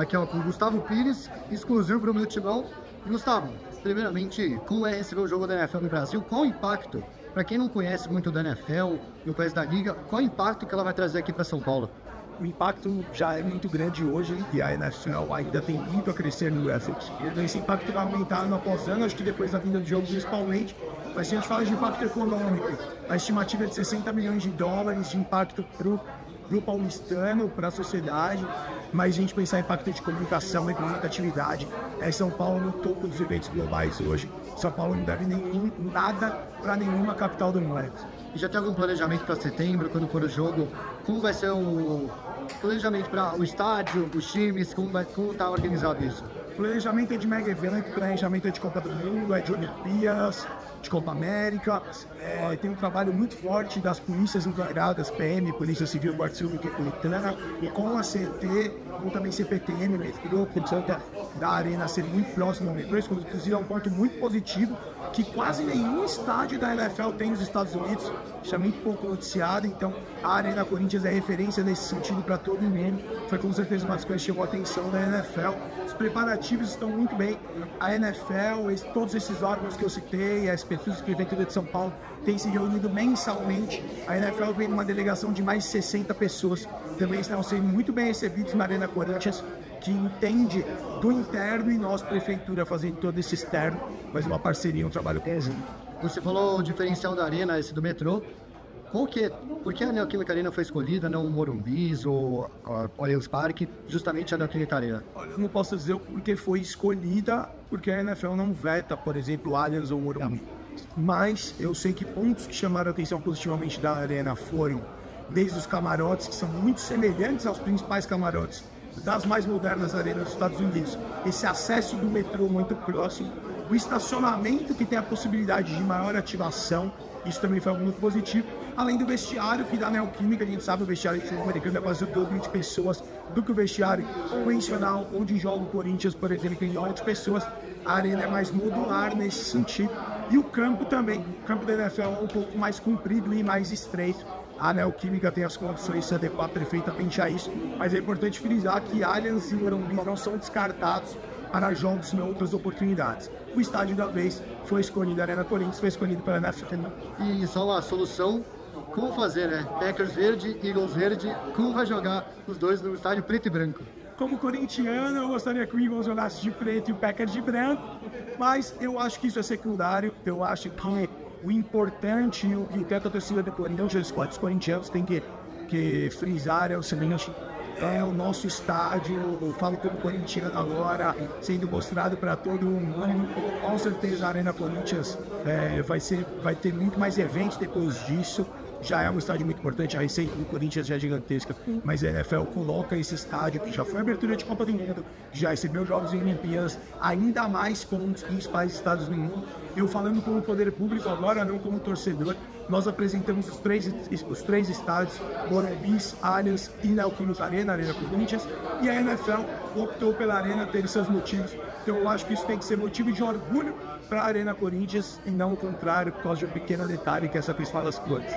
aqui ó, com o Gustavo Pires, exclusivo para o Meu Timão. Gustavo, primeiramente, como é receber o jogo da NFL no Brasil? Qual o impacto? Para quem não conhece muito da NFL, não conhece da Liga, qual o impacto que ela vai trazer aqui para São Paulo? O impacto já é muito grande hoje e a NFL ainda tem muito a crescer no Brasil. Então esse impacto vai aumentar ano após ano, acho que depois da vinda do jogo principalmente. Mas se a gente fala de impacto econômico, a estimativa é de US$ 60 milhões de impacto para o paulistano, para a sociedade, mas a gente pensar em impacto de comunicação, representatividade, é São Paulo no topo dos eventos globais hoje. São Paulo não deve nada para nenhuma capital do mundo. E já tem algum planejamento para setembro, quando for o jogo? Como vai ser o planejamento para o estádio, os times, como está organizado isso? Planejamento é de mega evento, planejamento é de Copa do Mundo, é de Olimpíadas, de Copa América. Tem um trabalho muito forte das polícias integradas, PM, Polícia Civil, Guarda Civil, e com a CT, ou também CPTM, da Arena ser muito próximo ao metrô, inclusive é um ponto muito positivo, que quase nenhum estádio da NFL tem nos Estados Unidos, isso é muito pouco noticiado, então a Arena Corinthians é referência nesse sentido para todo mundo, foi com certeza uma das coisas que chamou a atenção da NFL. Os preparativos estão muito bem, a NFL, todos esses órgãos que eu citei, a SP Turismo, Prefeitura de São Paulo, tem se reunido mensalmente, a NFL vem numa delegação de mais de 60 pessoas, também estão sendo muito bem recebidos na Arena Corinthians, que entende do interno e nós, prefeitura, fazendo todo esse externo, mas uma parceria, um trabalho conjunto. Você falou o diferencial da Arena, esse do metrô. Por que a Neo Química Arena foi escolhida, não o Morumbis ou a Allianz Park, justamente a Neo Química Arena? Olha, eu não posso dizer porque foi escolhida, porque a NFL não veta, por exemplo, Allianz ou Morumbis. Mas eu sei que pontos que chamaram a atenção positivamente da Arena foram desde os camarotes, que são muito semelhantes aos principais camarotes das mais modernas arenas dos Estados Unidos, esse acesso do metrô muito próximo, o estacionamento que tem a possibilidade de maior ativação, isso também foi muito positivo. Além do vestiário, que da Neo Química, a gente sabe, o vestiário de futebol americano é quase o dobro de pessoas do que o vestiário convencional, onde joga o Corinthians, por exemplo, tem 8 pessoas. A arena é mais modular nesse sentido. E o campo também. O campo da NFL é um pouco mais comprido e mais estreito. A Neo Química tem as condições de se adequar perfeitamente a isso, mas é importante frisar que Allianz e Morumbi não são descartados para jogos em outras oportunidades. O estádio da vez foi escolhido, a Arena Corinthians foi escolhido pela NFL. E só lá, a solução, como fazer, né? Packers verde, Eagles verde, como vai jogar os dois no estádio preto e branco? Como corintiano, eu gostaria que o Eagles jogasse de preto e o Packers de branco, mas eu acho que isso é secundário, eu acho que o importante e o que tenta a torcida do Corinthians, os corintianos têm que frisar é o seguinte, é o nosso estádio, eu falo como corintiano agora, sendo mostrado para todo mundo, com certeza a Arena Corinthians vai ter muito mais eventos depois disso, já é um estádio muito importante, a receita do Corinthians já é gigantesca, mas a NFL coloca esse estádio, que já foi abertura de Copa do Mundo, já recebeu jogos em Olimpíadas, ainda mais como um dos principais estádios do mundo. Eu falando como poder público agora, não como torcedor, nós apresentamos os três estádios, Morumbis, Allianz e Neo Química Arena, Arena Corinthians, e a NFL optou pela Arena, teve seus motivos. Então eu acho que isso tem que ser motivo de orgulho para a Arena Corinthians e não o contrário, por causa de um pequeno detalhe que essa fez falar as coisas.